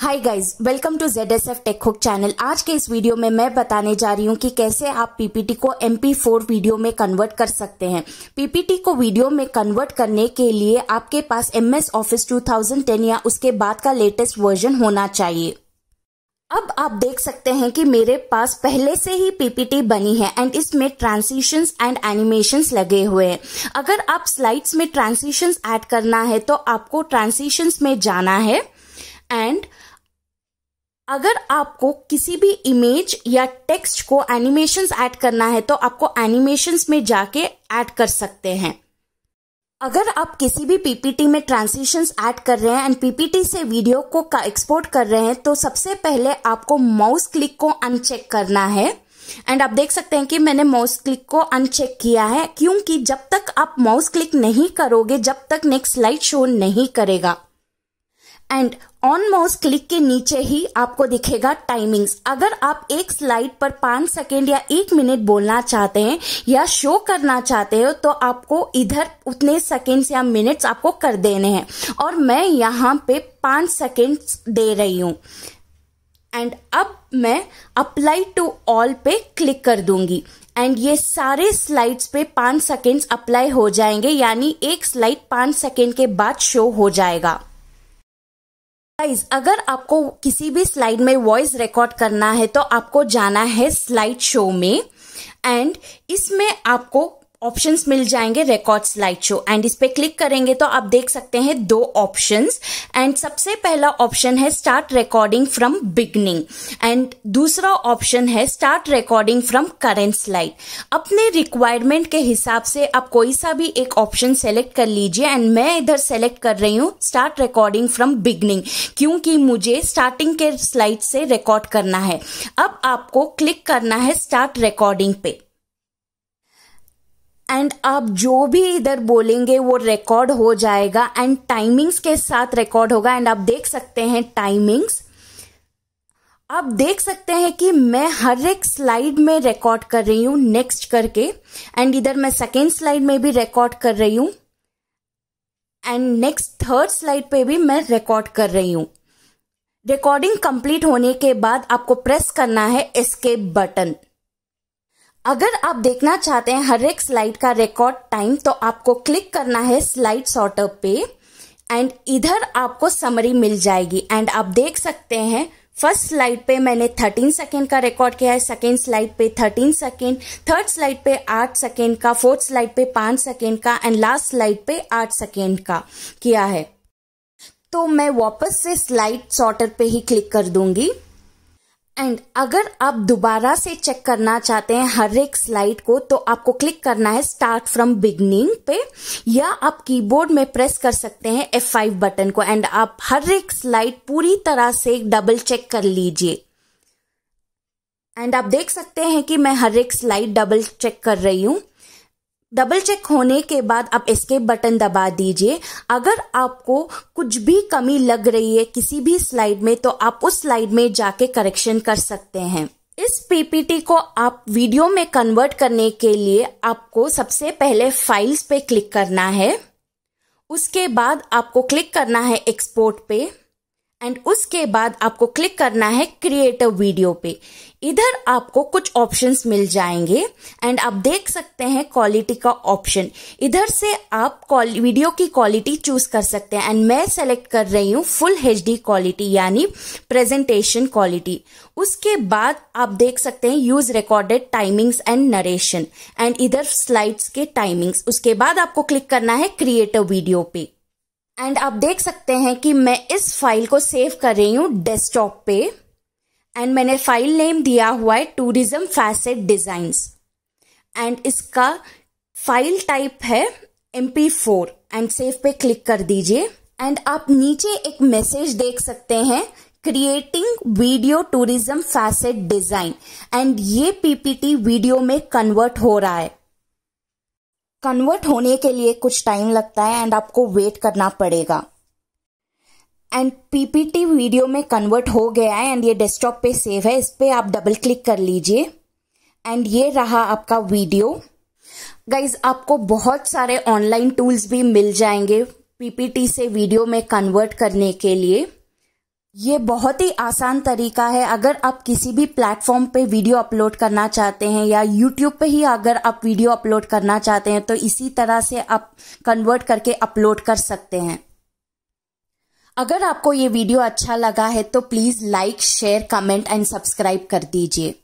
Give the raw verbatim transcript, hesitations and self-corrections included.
Hi guys, welcome to Z S F tech hook channel. आज के इस वीडियो में मैं बताने जा रही हूँ कि कैसे आप पीपीटी को एम पी फोर वीडियो में कन्वर्ट कर सकते हैं। पीपीटी को वीडियो में कन्वर्ट करने के लिए आपके पास MS Office two thousand ten या उसके बाद का लेटेस्ट वर्जन होना चाहिए। अब आप देख सकते हैं कि मेरे पास पहले से ही पीपीटी बनी है एंड इसमें ट्रांजिशंस एंड एनिमेशंस लगे हुए हैं। अगर आप स्लाइड्स में ट्रांजिशंस ऐड करना है तो आपको ट्रांजिशंस में जाना है एंड अगर आपको किसी भी इमेज या टेक्स्ट को एनिमेशंस ऐड करना है तो आपको एनिमेशंस में जाके ऐड कर सकते हैं। अगर आप किसी भी पीपीटी में ट्रांजिशंस ऐड कर रहे हैं एंड पीपीटी से वीडियो को एक्सपोर्ट कर रहे हैं तो सबसे पहले आपको माउस क्लिक को अनचेक करना है एंड आप देख सकते हैं कि मैंने माउस क्लिक को अनचेक किया है, क्योंकि जब तक आप माउस क्लिक नहीं करोगे जब तक नेक्स्ट स्लाइड शो नहीं करेगा। एंड ऑन माउस क्लिक के नीचे ही आपको दिखेगा टाइमिंग्स। अगर आप एक स्लाइड पर पांच सेकेंड या एक मिनट बोलना चाहते हैं या शो करना चाहते हो तो आपको इधर उतने सेकेंड्स या मिनट्स आपको कर देने हैं और मैं यहाँ पे पांच सेकेंड्स दे रही हूँ। एंड अब मैं अप्लाई टू ऑल पे क्लिक कर दूंगी एंड ये सारे स्लाइड्स पे पांच सेकेंड्स अप्लाई हो जाएंगे, यानी एक स्लाइड पांच सेकेंड के बाद शो हो जाएगा। गाइज, अगर आपको किसी भी स्लाइड में वॉइस रिकॉर्ड करना है तो आपको जाना है स्लाइड शो में एंड इसमें आपको ऑप्शंस मिल जाएंगे रिकॉर्ड स्लाइड शो एंड इस पे क्लिक करेंगे तो आप देख सकते हैं दो ऑप्शंस एंड सबसे पहला ऑप्शन है start recording from beginning and दूसरा ऑप्शन है start recording from current slide. अपने रिक्वायरमेंट के हिसाब से आप कोई सा भी एक ऑप्शन सेलेक्ट कर लीजिए एंड मैं इधर सेलेक्ट कर रही हूँ स्टार्ट रिकॉर्डिंग फ्रॉम बिगनिंग, क्योंकि मुझे स्टार्टिंग के स्लाइड से रिकॉर्ड करना है। अब आपको क्लिक करना है स्टार्ट रिकॉर्डिंग पे एंड आप जो भी इधर बोलेंगे वो रिकॉर्ड हो जाएगा एंड टाइमिंग्स के साथ रिकॉर्ड होगा एंड आप देख सकते हैं टाइमिंग्स। आप देख सकते हैं कि मैं हर एक स्लाइड में रिकॉर्ड कर रही हूँ नेक्स्ट करके एंड इधर मैं सेकेंड स्लाइड में भी रिकॉर्ड कर रही हूँ एंड नेक्स्ट थर्ड स्लाइड पे भी मैं रिकॉर्ड कर रही हूँ। रिकॉर्डिंग कंप्लीट होने के बाद आपको प्रेस करना है एस्केप बटन। अगर आप देखना चाहते हैं हर एक स्लाइड का रिकॉर्ड टाइम तो आपको क्लिक करना है स्लाइड सॉर्टर पे एंड इधर आपको समरी मिल जाएगी एंड आप देख सकते हैं फर्स्ट स्लाइड पे मैंने थर्टीन सेकेंड का रिकॉर्ड किया है, सेकेंड स्लाइड पे थर्टीन सेकेंड, थर्ड स्लाइड पे आठ सेकेंड का, फोर्थ स्लाइड पे पांच सेकेंड का एंड लास्ट स्लाइड पे आठ सेकेंड का किया है। तो मैं वापस से स्लाइड सॉर्टर पे ही क्लिक कर दूंगी एंड अगर आप दोबारा से चेक करना चाहते हैं हर एक स्लाइड को तो आपको क्लिक करना है स्टार्ट फ्रॉम बिगनिंग पे या आप कीबोर्ड में प्रेस कर सकते हैं एफ फाइव बटन को एंड आप हर एक स्लाइड पूरी तरह से डबल चेक कर लीजिए एंड आप देख सकते हैं कि मैं हर एक स्लाइड डबल चेक कर रही हूँ। डबल चेक होने के बाद आप एस्केप बटन दबा दीजिए। अगर आपको कुछ भी कमी लग रही है किसी भी स्लाइड में तो आप उस स्लाइड में जाके करेक्शन कर सकते हैं। इस पीपीटी को आप वीडियो में कन्वर्ट करने के लिए आपको सबसे पहले फाइल्स पे क्लिक करना है, उसके बाद आपको क्लिक करना है एक्सपोर्ट पे एंड उसके बाद आपको क्लिक करना है क्रिएट अ वीडियो पे। इधर आपको कुछ ऑप्शंस मिल जाएंगे एंड आप देख सकते हैं क्वालिटी का ऑप्शन। इधर से आप वीडियो की क्वालिटी चूज कर सकते हैं एंड मैं सेलेक्ट कर रही हूँ फुल एच डी क्वालिटी, यानी प्रेजेंटेशन क्वालिटी। उसके बाद आप देख सकते हैं use recorded timings and narration and इधर स्लाइड्स के टाइमिंग्स। उसके बाद आपको क्लिक करना है क्रिएट अ वीडियो पे एंड आप देख सकते हैं कि मैं इस फाइल को सेव कर रही हूँ डेस्कटॉप पे एंड मैंने फाइल नेम दिया हुआ है टूरिज्म फैसेट डिजाइन्स एंड इसका फाइल टाइप है M P four and save पे क्लिक कर दीजिए एंड आप नीचे एक मैसेज देख सकते हैं creating video tourism facet design and ये पीपीटी वीडियो में कन्वर्ट हो रहा है। कन्वर्ट होने के लिए कुछ टाइम लगता है एंड आपको वेट करना पड़ेगा एंड पीपीटी वीडियो में कन्वर्ट हो गया है एंड ये डेस्कटॉप पे सेव है। इस पे आप डबल क्लिक कर लीजिए एंड ये रहा आपका वीडियो। गाइज, आपको बहुत सारे ऑनलाइन टूल्स भी मिल जाएंगे पीपीटी से वीडियो में कन्वर्ट करने के लिए। ये बहुत ही आसान तरीका है। अगर आप किसी भी प्लेटफॉर्म पे वीडियो अपलोड करना चाहते हैं या यूट्यूब पे ही अगर आप वीडियो अपलोड करना चाहते हैं तो इसी तरह से आप कन्वर्ट करके अपलोड कर सकते हैं। अगर आपको ये वीडियो अच्छा लगा है तो please like, share, comment and subscribe कर दीजिए।